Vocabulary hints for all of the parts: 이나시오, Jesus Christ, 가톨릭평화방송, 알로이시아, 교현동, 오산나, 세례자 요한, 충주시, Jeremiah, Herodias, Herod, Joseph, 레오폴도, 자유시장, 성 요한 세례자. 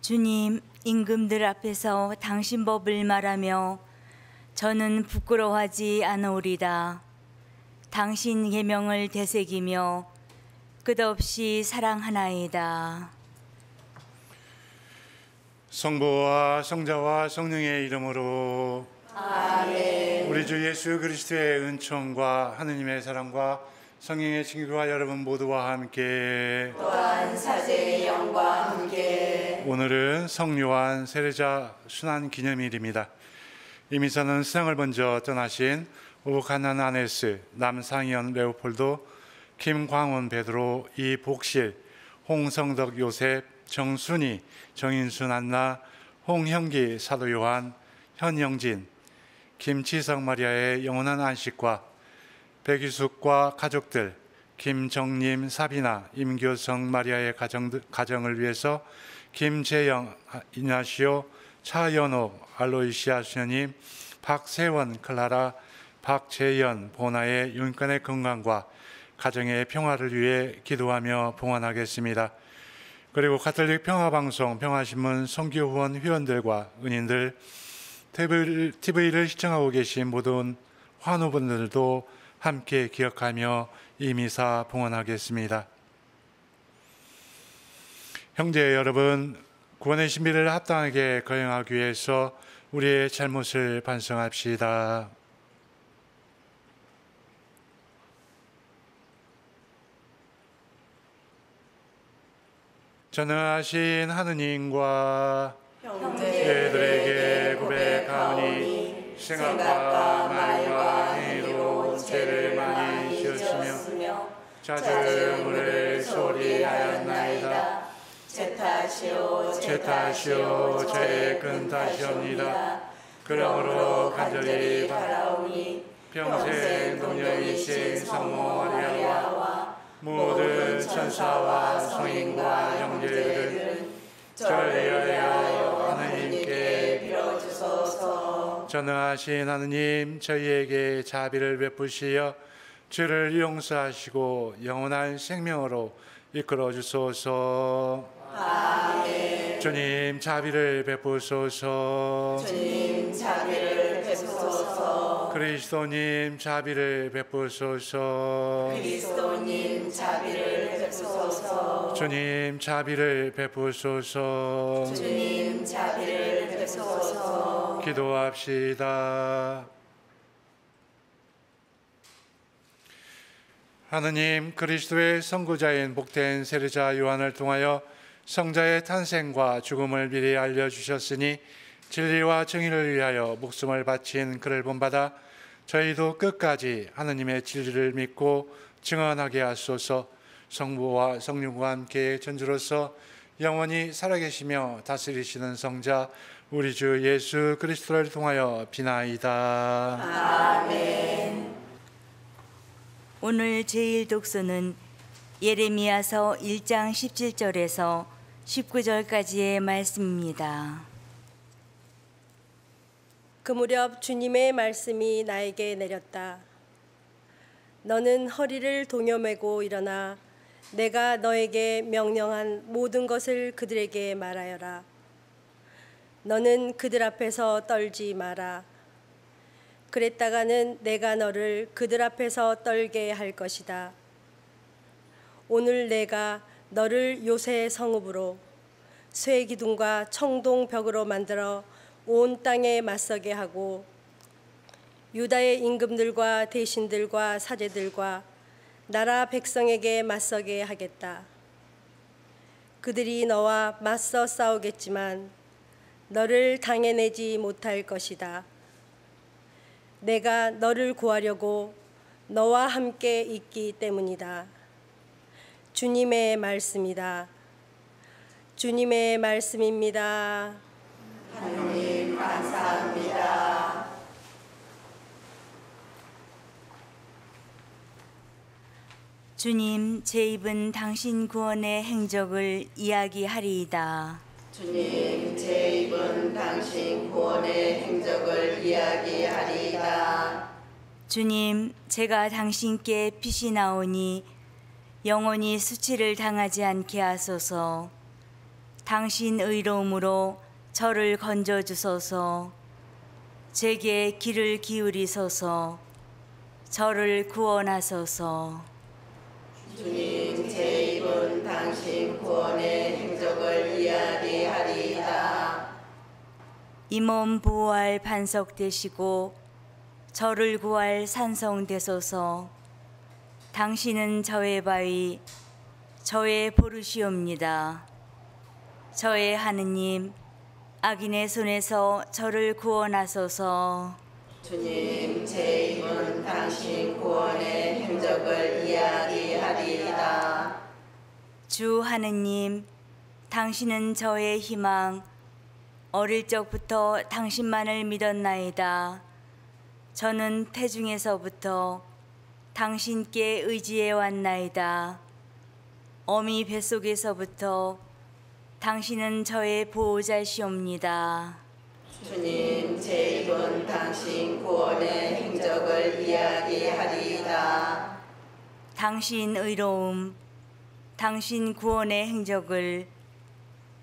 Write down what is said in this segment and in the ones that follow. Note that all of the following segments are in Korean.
주님, 임금들 앞에서 당신 법을 말하며 저는 부끄러워하지 않으리다. 당신 계명을 되새기며 끝없이 사랑하나이다. 성부와 성자와 성령의 이름으로 아멘. 우리 주 예수 그리스도의 은총과 하느님의 사랑과 성령의 친구와 여러분 모두와 함께 또한 사제의 영과 함께. 오늘은 성요한 세례자 순환 기념일입니다. 이 미사는 세상을 먼저 떠나신 오브카난 아네스, 남상현 레오폴도, 김광훈 베드로, 이복실, 홍성덕 요셉, 정순희, 정인순 안나, 홍형기 사도 요한, 현영진, 김치성 마리아의 영원한 안식과 백유숙과 가족들, 김정림, 사비나, 임교성 마리아의 가정을 위해서 김재영, 이나시오, 차연호, 알로이시아 수녀님, 박세원, 클라라, 박재연, 보나의 윤간의 건강과 가정의 평화를 위해 기도하며 봉헌하겠습니다. 그리고 가톨릭 평화방송, 평화신문, 선교후원 회원들과 은인들, TV를 시청하고 계신 모든 환우분들도 함께 기억하며 이 미사 봉헌하겠습니다. 형제 여러분, 구원의 신비를 합당하게 거행하기 위해서 우리의 잘못을 반성합시다. 전능하신 하느님과 형제들에게 고백하오니 생각과 말과 행위로 죄를 많이 지었으며 자주물을 소리하였나이다. 죄탓이오 죄탓이오 죄의 큰 탓이옵니다. 그러므로 간절히 바라오니 평생 동정이신 성모 마리아와 모든 천사와 성인과 형제들은 저를 위하여 하느님께 빌어주소서. 전능하신 하느님, 저희에게 자비를 베푸시어 죄를 용서하시고 영원한 생명으로 이끌어주소서. 아멘. 주님, 자비를 베푸소서. 주님, 자비를 베푸소서. 그리스도님, 자비를 베푸소서. 그리스도님, 자비를 베푸소서. 주님, 자비를 베푸소서. 주님, 자비를 베푸소서. 기도합시다. 하느님, 그리스도의 선구자인 복된 세례자 요한을 통하여 성자의 탄생과 죽음을 미리 알려주셨으니 진리와 정의를 위하여 목숨을 바친 그를 본받아 저희도 끝까지 하느님의 진리를 믿고 증언하게 하소서. 성부와 성령과 함께 전주로서 영원히 살아계시며 다스리시는 성자 우리 주 예수 그리스도를 통하여 비나이다. 아멘. 오늘 제일 독서는 예레미야서 1장 17절에서 19절까지의 말씀입니다. 그 무렵 주님의 말씀이 나에게 내렸다. 너는 허리를 동여매고 일어나 내가 너에게 명령한 모든 것을 그들에게 말하여라. 너는 그들 앞에서 떨지 마라. 그랬다가는 내가 너를 그들 앞에서 떨게 할 것이다. 오늘 내가 너를 요새의 성읍으로 쇠 기둥과 청동 벽으로 만들어 온 땅에 맞서게 하고 유다의 임금들과 대신들과 사제들과 나라 백성에게 맞서게 하겠다. 그들이 너와 맞서 싸우겠지만 너를 당해내지 못할 것이다. 내가 너를 구하려고 너와 함께 있기 때문이다. 주님의 말씀이다. 주님의 말씀입니다. 하느님 감사합니다. 주님, 제 입은 당신 구원의 행적을 이야기하리이다. 주님, 제 입은 당신 구원의 행적을 이야기하리이다. 주님, 제가 당신께 빚이 나오니 영원히 수치를 당하지 않게 하소서. 당신 의로움으로 저를 건져주소서. 제게 귀를 기울이소서. 저를 구원하소서. 주님, 제 입은 당신 구원의 행적을 이야기하리이다. 이 몸 보호할 반석 되시고 저를 구할 산성 되소서. 당신은 저의 바위, 저의 보루시옵니다. 저의 하느님, 악인의 손에서 저를 구원하소서. 주님, 제 입은 당신 구원의 행적을 이야기하리이다. 주 하느님, 당신은 저의 희망, 어릴 적부터 당신만을 믿었나이다. 저는 태중에서부터 당신께 의지해 왔나이다. 어미 뱃속에서부터 당신은 저의 보호자시옵니다. 주님, 제 입은 당신 구원의 행적을 이야기하리이다. 당신 의로움, 당신 구원의 행적을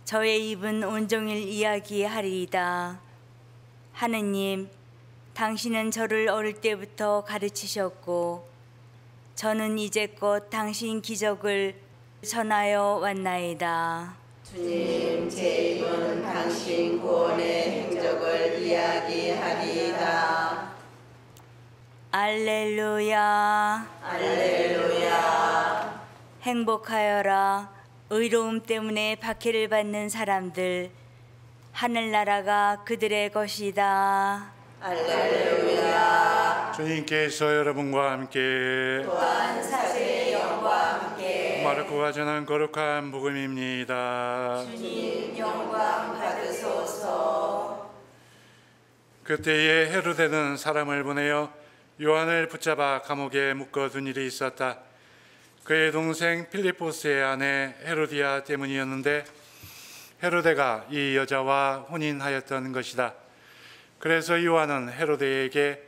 저의 입은 온종일 이야기하리이다. 하느님, 당신은 저를 어릴 때부터 가르치셨고 저는 이제껏 당신 기적을 전하여 왔나이다. 주님, 제 입은 당신 구원의 행적을 이야기하리이다. 알렐루야, 알렐루야. 행복하여라. 의로움 때문에 박해를 받는 사람들, 하늘나라가 그들의 것이다. 알렐루야. 주님께서 여러분과 함께 또한 사제의 영과 함께 마르코가 전한 거룩한 복음입니다. 주님, 영광 받으소서. 그때에 헤로데는 사람을 보내어 요한을 붙잡아 감옥에 묶어둔 일이 있었다. 그의 동생 필리포스의 아내 헤로디아 때문이었는데 헤로데가 이 여자와 혼인하였던 것이다. 그래서 요한은 헤로데에게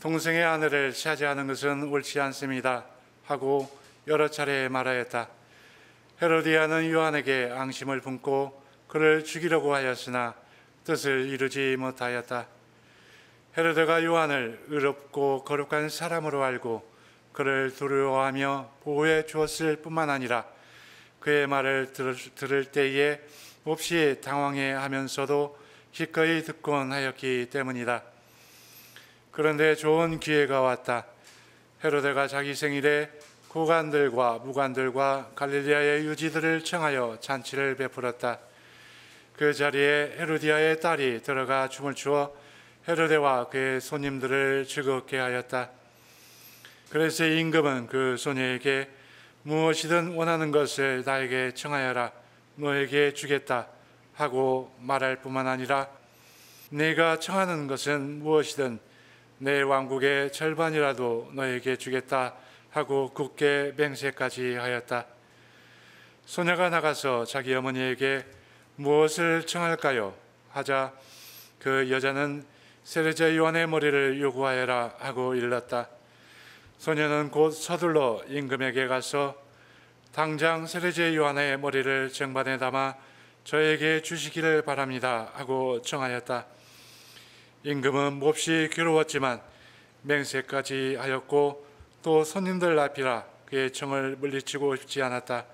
동생의 아내를 차지하는 것은 옳지 않습니다 하고 여러 차례 말하였다. 헤로디아는 요한에게 앙심을 품고 그를 죽이려고 하였으나 뜻을 이루지 못하였다. 헤로데가 요한을 의롭고 거룩한 사람으로 알고 그를 두려워하며 보호해 주었을 뿐만 아니라 그의 말을 들을 때에 몹시 당황해하면서도 기꺼이 듣곤 하였기 때문이다. 그런데 좋은 기회가 왔다. 헤로데가 자기 생일에 고관들과 무관들과 갈릴리아의 유지들을 청하여 잔치를 베풀었다. 그 자리에 헤로디아의 딸이 들어가 춤을 추어 헤로데와 그의 손님들을 즐겁게 하였다. 그래서 임금은 그 소녀에게 무엇이든 원하는 것을 나에게 청하여라, 너에게 주겠다 하고 말할 뿐만 아니라 네가 청하는 것은 무엇이든 내 왕국의 절반이라도 너에게 주겠다 하고 굳게 맹세까지 하였다. 소녀가 나가서 자기 어머니에게 무엇을 청할까요? 하자 그 여자는 세례자 요한의 머리를 요구하여라 하고 일렀다. 소녀는 곧 서둘러 임금에게 가서 당장 세례자 요한의 머리를 쟁반에 담아 저에게 주시기를 바랍니다 하고 청하였다. 임금은 몹시 괴로웠지만 맹세까지 하였고 또 손님들 앞이라 그의 청을 물리치고 싶지 않았다.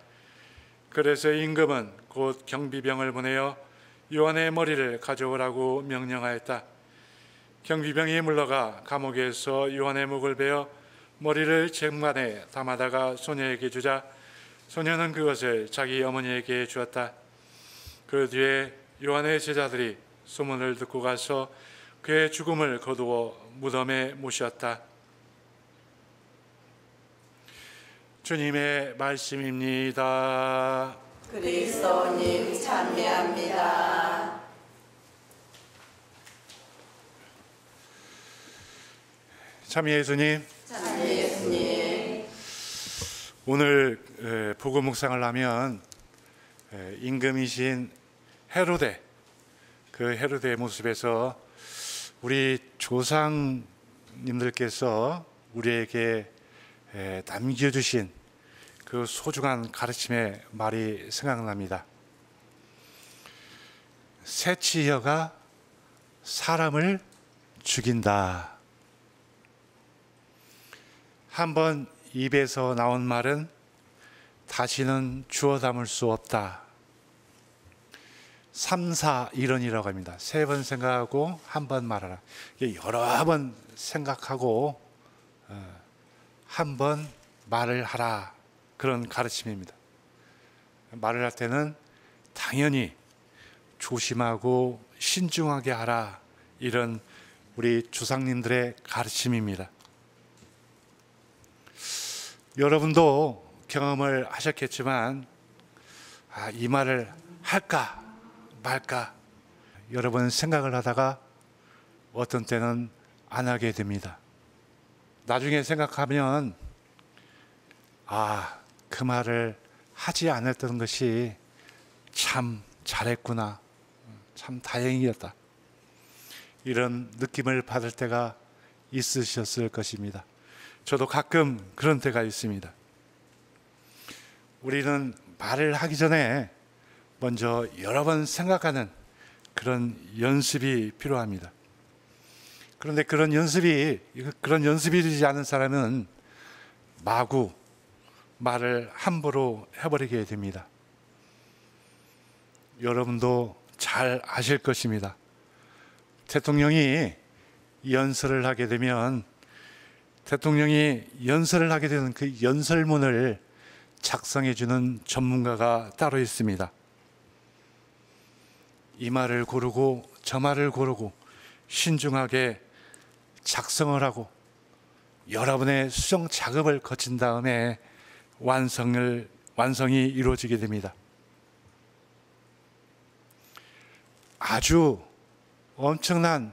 그래서 임금은 곧 경비병을 보내어 요한의 머리를 가져오라고 명령하였다. 경비병이 물러가 감옥에서 요한의 목을 베어 머리를 쟁반에 담아다가 소녀에게 주자 소녀는 그것을 자기 어머니에게 주었다. 그 뒤에 요한의 제자들이 소문을 듣고 가서 그의 죽음을 거두어 무덤에 모셨다. 주님의 말씀입니다. 그리스도님 찬미합니다. 찬미 예수님. 찬미 예수님. 오늘 복음 묵상을 하면 임금이신 헤로데, 그 헤로데의 모습에서 우리 조상님들께서 우리에게 남겨주신 그 소중한 가르침의 말이 생각납니다. 세치여가 사람을 죽인다. 한 번 입에서 나온 말은 다시는 주워 담을 수 없다. 3, 4, 1이라고 합니다. 3번 생각하고 1번 말하라. 여러 번 생각하고 1번 말을 하라. 그런 가르침입니다. 말을 할 때는 당연히 조심하고 신중하게 하라. 이런 우리 조상님들의 가르침입니다. 여러분도 경험을 하셨겠지만 이 말을 할까 말까 여러분 생각을 하다가 어떤 때는 안 하게 됩니다. 나중에 생각하면 그 말을 하지 않았던 것이 참 잘했구나, 참 다행이었다, 이런 느낌을 받을 때가 있으셨을 것입니다. 저도 가끔 그런 때가 있습니다. 우리는 말을 하기 전에 먼저 여러 번 생각하는 그런 연습이 필요합니다. 그런데 그런 연습이 되지 않은 사람은 마구 말을 함부로 해버리게 됩니다. 여러분도 잘 아실 것입니다. 대통령이 연설을 하게 되면 대통령이 연설을 하게 되는 그 연설문을 작성해주는 전문가가 따로 있습니다. 이 말을 고르고 저 말을 고르고 신중하게 작성을 하고 여러 번의 수정 작업을 거친 다음에 완성이 이루어지게 됩니다. 아주 엄청난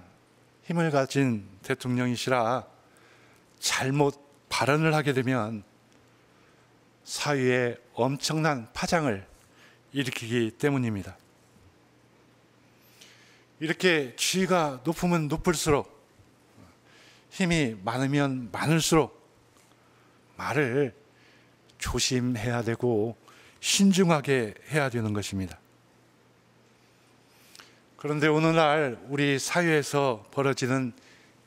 힘을 가진 대통령이시라 잘못 발언을 하게 되면 사회에 엄청난 파장을 일으키기 때문입니다. 이렇게 지위가 높으면 높을수록, 힘이 많으면 많을수록 말을 조심해야 되고 신중하게 해야 되는 것입니다. 그런데 오늘날 우리 사회에서 벌어지는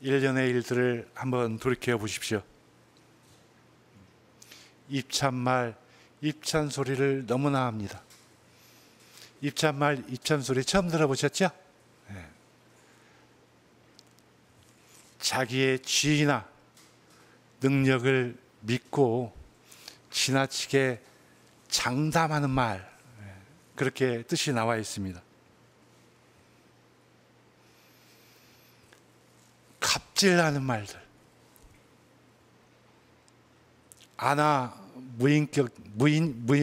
일련의 일들을 한번 돌이켜 보십시오. 입찬말, 입찬소리를 너무나 합니다. 입찬말, 입찬소리 처음 들어보셨죠? 네. 자기의 지위나 능력을 믿고 지나치게 장담하는 말, 그렇게 뜻이 나와 있습니다. 갑질하는 말들,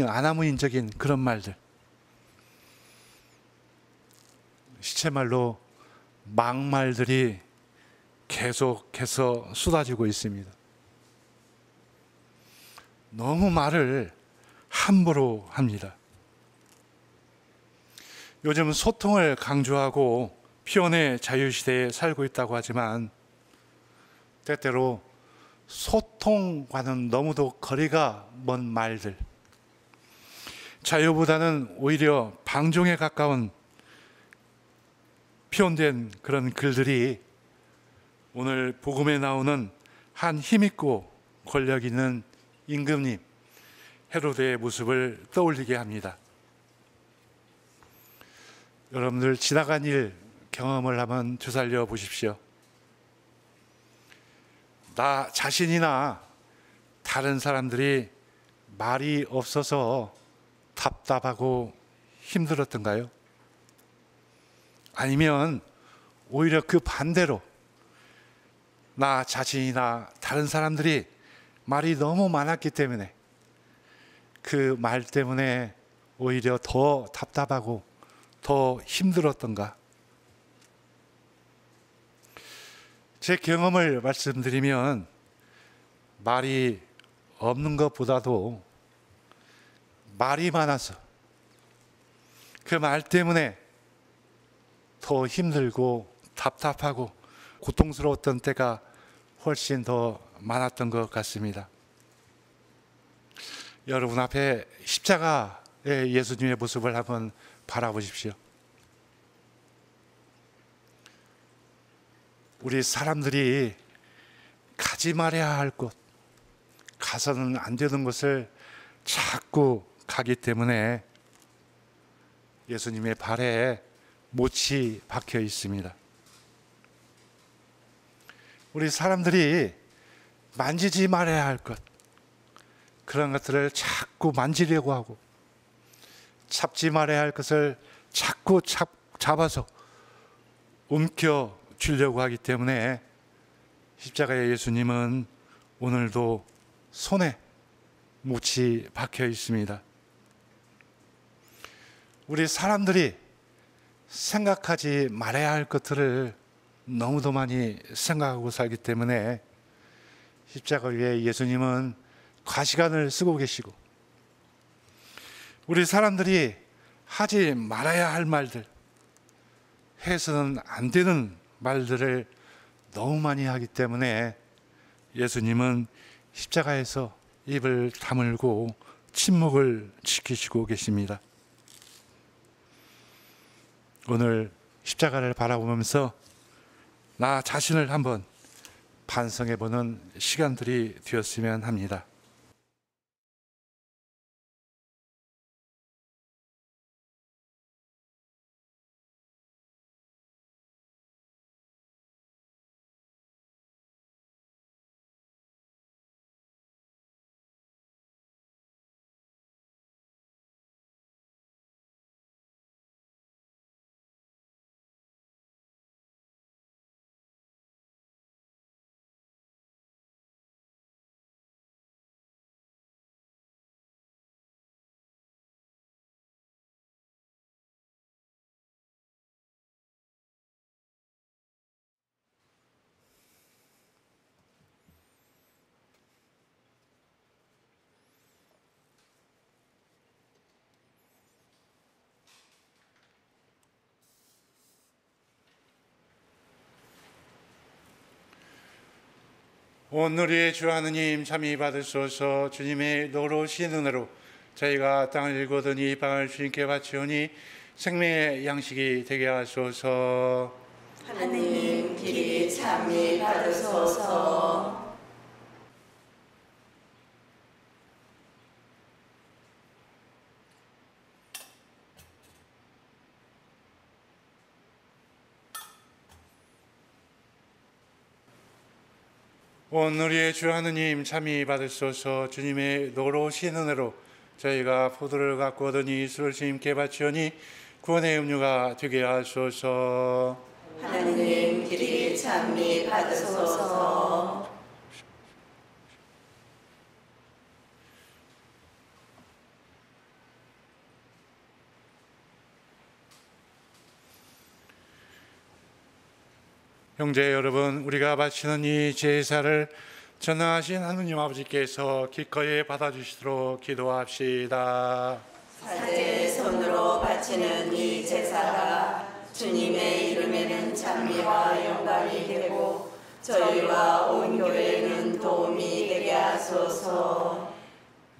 아나무인적인 그런 말들, 시체말로 막말들이 계속해서 쏟아지고 있습니다. 너무 말을 함부로 합니다. 요즘 소통을 강조하고 표현의 자유시대에 살고 있다고 하지만 때때로 소통과는 너무도 거리가 먼 말들, 자유보다는 오히려 방종에 가까운 표현된 그런 글들이 오늘 복음에 나오는 한 힘있고 권력 있는 임금님 헤로드의 모습을 떠올리게 합니다. 여러분들 지나간 일 경험을 한번 되살려 보십시오. 나 자신이나 다른 사람들이 말이 없어서 답답하고 힘들었던가요? 아니면 오히려 그 반대로 나 자신이나 다른 사람들이 말이 너무 많았기 때문에 그 말 때문에 오히려 더 답답하고 더 힘들었던가? 제 경험을 말씀드리면 말이 없는 것보다도 말이 많아서 그 말 때문에 더 힘들고 답답하고 고통스러웠던 때가 훨씬 더 많았던 것 같습니다. 여러분 앞에 십자가의 예수님의 모습을 한번 바라보십시오. 우리 사람들이 가지 말아야 할 곳, 가서는 안 되는 곳을 자꾸 가기 때문에 예수님의 발에 못이 박혀 있습니다. 우리 사람들이 만지지 말아야 할 것, 그런 것들을 자꾸 만지려고 하고, 잡지 말아야 할 것을 자꾸 잡아서 움켜 주려고 하기 때문에 십자가의 예수님은 오늘도 손에 못이 박혀 있습니다. 우리 사람들이 생각하지 말아야 할 것들을 너무도 많이 생각하고 살기 때문에 십자가 위에 예수님은 과시간을 쓰고 계시고, 우리 사람들이 하지 말아야 할 말들, 해서는 안 되는 말들을 너무 많이 하기 때문에 예수님은 십자가에서 입을 다물고 침묵을 지키시고 계십니다. 오늘 십자가를 바라보면서 나 자신을 한번 반성해보는 시간들이 되었으면 합니다. 온 우리의 주 하느님 참히 받으소서. 주님의 노로우신 은혜로 저희가 땅을 일구던 이 방을 주님께 바치오니 생명의 양식이 되게 하소서. 하느님 길이 참히 받으소서. 온 우리의 주 하느님 참히 받으소서. 주님의 노로우신 은혜로 저희가 포도를 갖고 오더니 술을 주님께 바치오니 구원의 음료가 되게 하소서. 하느님 길이 참히 받으소서. 형제 여러분, 우리가 바치는 이 제사를 전능하신 하느님 아버지께서 기꺼이 받아주시도록 기도합시다. 사제의 손으로 바치는 이 제사가 주님의 이름에는 찬미와 영광이 되고 저희와 온 교회는 도움이 되게 하소서.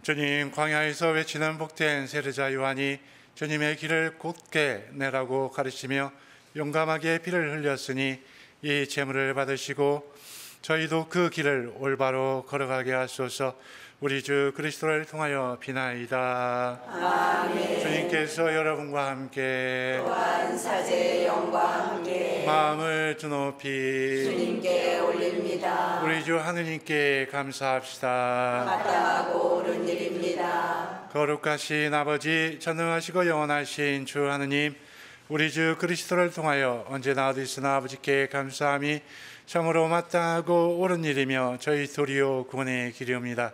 주님, 광야에서 외치는 복된 세례자 요한이 주님의 길을 곧게 내라고 가르치며 용감하게 피를 흘렸으니 이 제물을 받으시고 저희도 그 길을 올바로 걸어가게 하소서. 우리 주 그리스도를 통하여 비나이다. 아멘. 주님께서 여러분과 함께 또한 사제의 영과 함께 마음을 두높이 주님께 올립니다. 우리 주 하느님께 감사합시다. 마땅하고 옳은 일입니다. 거룩하신 아버지, 전능하시고 영원하신 주 하느님, 우리 주 그리스도를 통하여 언제나 어디서나 아버지께 감사함이 참으로 마땅하고 옳은 일이며 저희 도리요 구원의 길이옵니다.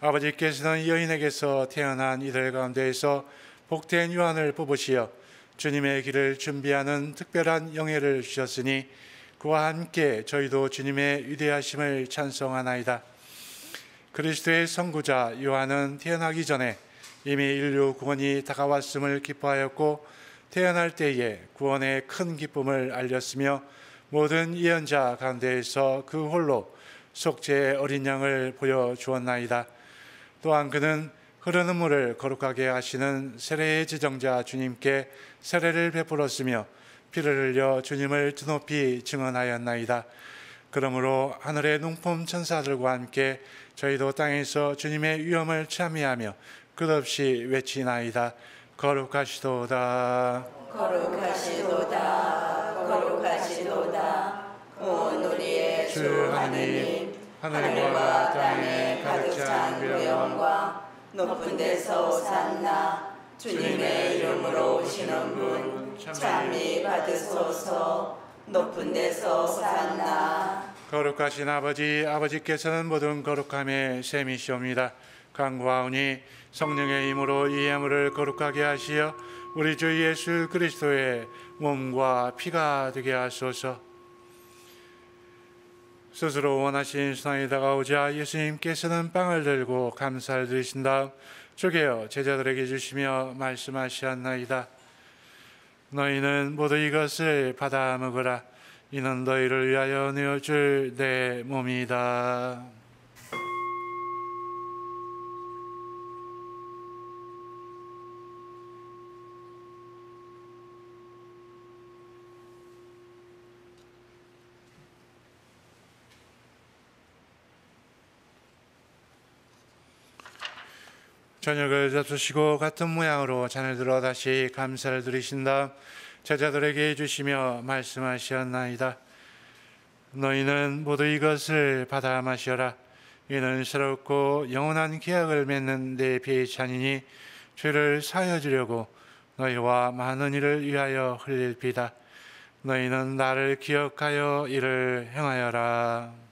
아버지께서는 여인에게서 태어난 이들 가운데에서 복된 요한을 뽑으시어 주님의 길을 준비하는 특별한 영예를 주셨으니 그와 함께 저희도 주님의 위대하심을 찬송하나이다. 그리스도의 선구자 요한은 태어나기 전에 이미 인류 구원이 다가왔음을 기뻐하였고 태어날 때에 구원의 큰 기쁨을 알렸으며 모든 예언자 가운데에서 그 홀로 속죄의 어린 양을 보여주었나이다. 또한 그는 흐르는 물을 거룩하게 하시는 세례의 지정자 주님께 세례를 베풀었으며 피를 흘려 주님을 드높이 증언하였나이다. 그러므로 하늘의 농품 천사들과 함께 저희도 땅에서 주님의 위엄을 참이하며 끝없이 외치나이다. 거룩하시도다, 거룩하시도다, 거룩하시도다. 온 우리의 주 하나님, 하늘과 땅에 가득 찬 영광과 높은 데서 오산나, 주님의 이름으로 오시는 분 참히 받으소서. 높은 데서 오산나. 거룩하신 아버지, 아버지께서는 모든 거룩함의 셈이시옵니다. 간구하오니 성령의 힘으로 이 예물을 거룩하게 하시어 우리 주 예수 그리스도의 몸과 피가 되게 하소서. 스스로 원하신 순항에 다가오자 예수님께서는 빵을 들고 감사를 드리신 다음 쪼개어 제자들에게 주시며 말씀하시었나이다. 너희는 모두 이것을 받아 먹으라. 이는 너희를 위하여 내어줄 내 몸이다. 저녁을 잡수시고 같은 모양으로 잔을 들어 다시 감사를 드리신 다음 제자들에게 주시며 말씀하시었나이다. 너희는 모두 이것을 받아 마시어라. 이는 새롭고 영원한 계약을 맺는 내 피의 잔이니 죄를 사하여 주려고 너희와 많은 일을 위하여 흘릴 피다. 너희는 나를 기억하여 이를 행하여라.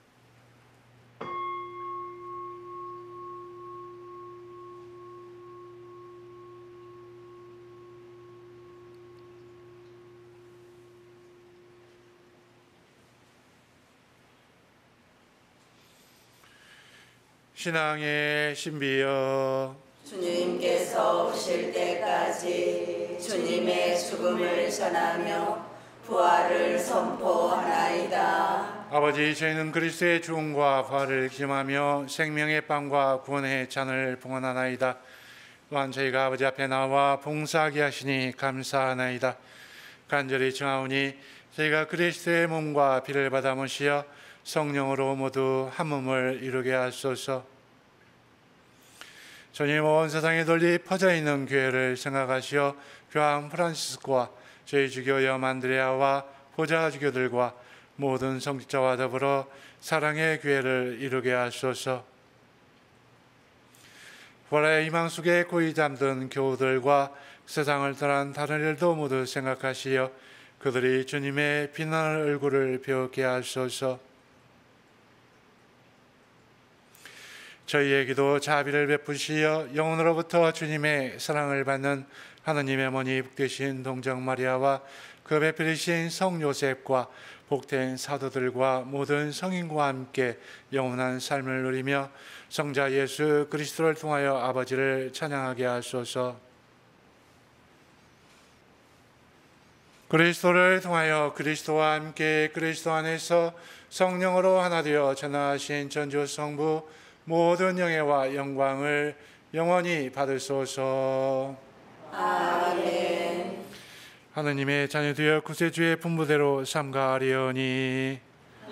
신앙의 신비여, 주님께서 오실 때까지 주님의 죽음을 전하며 부활을 선포하나이다. 아버지, 저희는 그리스도의 죽음과 부활을 기념하며 생명의 빵과 구원의 잔을 봉헌하나이다. 또한 저희가 아버지 앞에 나와 봉사하게 하시니 감사하나이다. 간절히 청하오니 저희가 그리스도의 몸과 피를 받아 모시어 성령으로 모두 한 몸을 이루게 하소서. 주님, 온 세상에 널리 퍼져 있는 교회를 생각하시어 교황 프란시스코와 저희 주교여 만드레아와 보좌 주교들과 모든 성직자와 더불어 사랑의 교회를 이루게 하소서. 보라의 희망 속에 고이 잠든 교우들과 세상을 떠난 다른 일도 모두 생각하시어 그들이 주님의 빛나는 얼굴을 배우게 하소서. 저희에게도 자비를 베푸시어 영혼으로부터 주님의 사랑을 받는 하느님의 어머니 복되신 동정 마리아와 그 배필이신 성 요셉과 복된 사도들과 모든 성인과 함께 영원한 삶을 누리며 성자 예수 그리스도를 통하여 아버지를 찬양하게 하소서. 그리스도를 통하여 그리스도와 함께 그리스도 안에서 성령으로 하나 되어 전하신 전주 성부 모든 영예와 영광을 영원히 받으소서. 아멘. 하느님의 자녀되어 구세주의 분부대로 삼가하리오니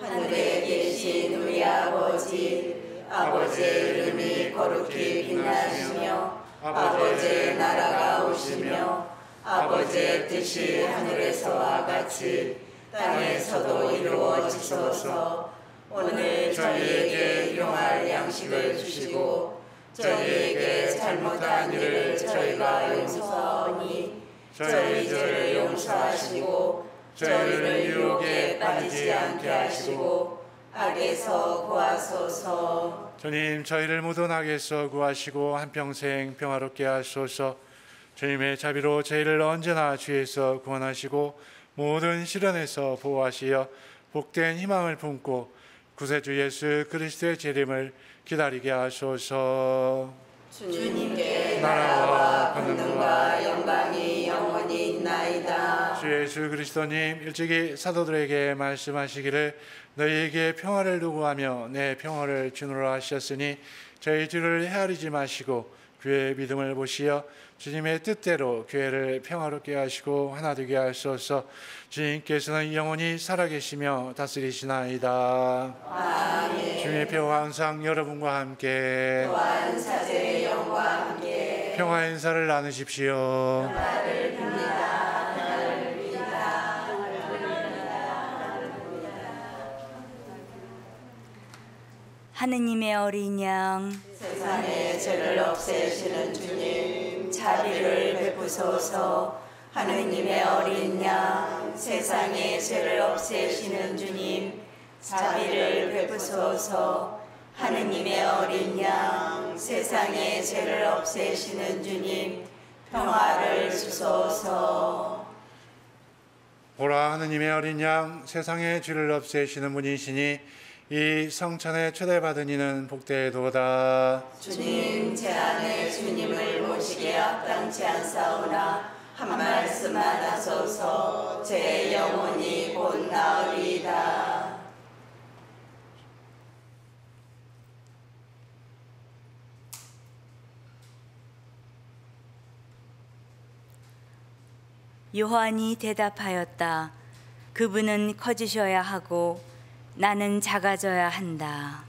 하늘에 계신 우리 아버지, 아버지의 이름이 거룩히 빛나시며 아버지의 나라가 오시며 아버지의 뜻이 하늘에서와 같이 땅에서도 이루어지소서. 오늘 저희에게 일용할 양식을 주시고 저희에게 잘못한 일을 저희가 용서하오니 저희 죄를 용서하시고 저희를 유혹에 빠지지 않게 하시고 악에서 구하소서. 주님, 저희를 모든 악에서 구하시고 한평생 평화롭게 하소서. 주님의 자비로 저희를 언제나 주에서 구원하시고 모든 시련에서 보호하시어 복된 희망을 품고 구세주 예수 그리스도의 재림을 기다리게 하소서. 주님께 나라와 권능과 영광이 영원히 있나이다. 주 예수 그리스도님, 일찍이 사도들에게 말씀하시기를 너희에게 평화를 누구하며 내 평화를 주노라 하셨으니 저희 죄를 헤아리지 마시고 그의 믿음을 보시어 주님의 뜻대로 교회를 평화롭게 하시고 하나 되게 하소서. 주님께서는 영원히 살아계시며 다스리시나이다. 아멘. 주님의 평화 항상 여러분과 함께, 또한 사제의 영과 함께 평화 인사를 나누십시오. 나를 빕니다. 나를 빕니다. 나를 빕니다. 나를 빕니다. 하느님의 어린 양, 세상의 죄를 없애시는 주님 자비를 베푸소서. 하느님의 어린 양, 세상의 죄를 없애시는 주님 자비를 베푸소서. 하느님의 어린 양, 세상의 죄를 없애시는 주님 평화를 주소서. 보라, 하느님의 어린 양, 세상의 죄를 없애시는 분이시니 이 성찬에 초대받은 이는 복되도다. 주님, 제 안에 주님을 모시기에 합당치 않사오나 한 말씀만 하소서. 제 영혼이 곧 나으리이다. 요한이 대답하였다. 그분은 커지셔야 하고 나는 작아져야 한다.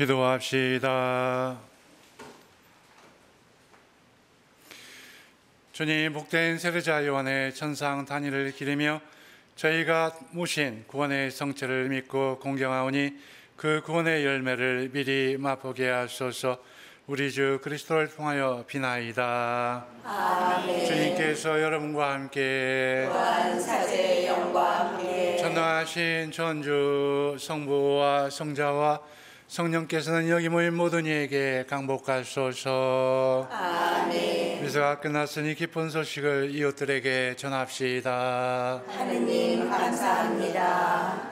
기도합시다. 주님, 복된 세례자 요한의 천상 단위를 기리며 저희가 모신 구원의 성체를 믿고 공경하오니 그 구원의 열매를 미리 맛보게 하소서. 우리 주 그리스도를 통하여 비나이다. 아멘. 주님께서 여러분과 함께, 또한 사제의 영과 함께 전능하신 전주 성부와 성자와 성령께서는 여기 모인 모든 이에게 강복하소서. 아멘. 미사가 끝났으니 기쁜 소식을 이웃들에게 전합시다. 하느님 감사합니다.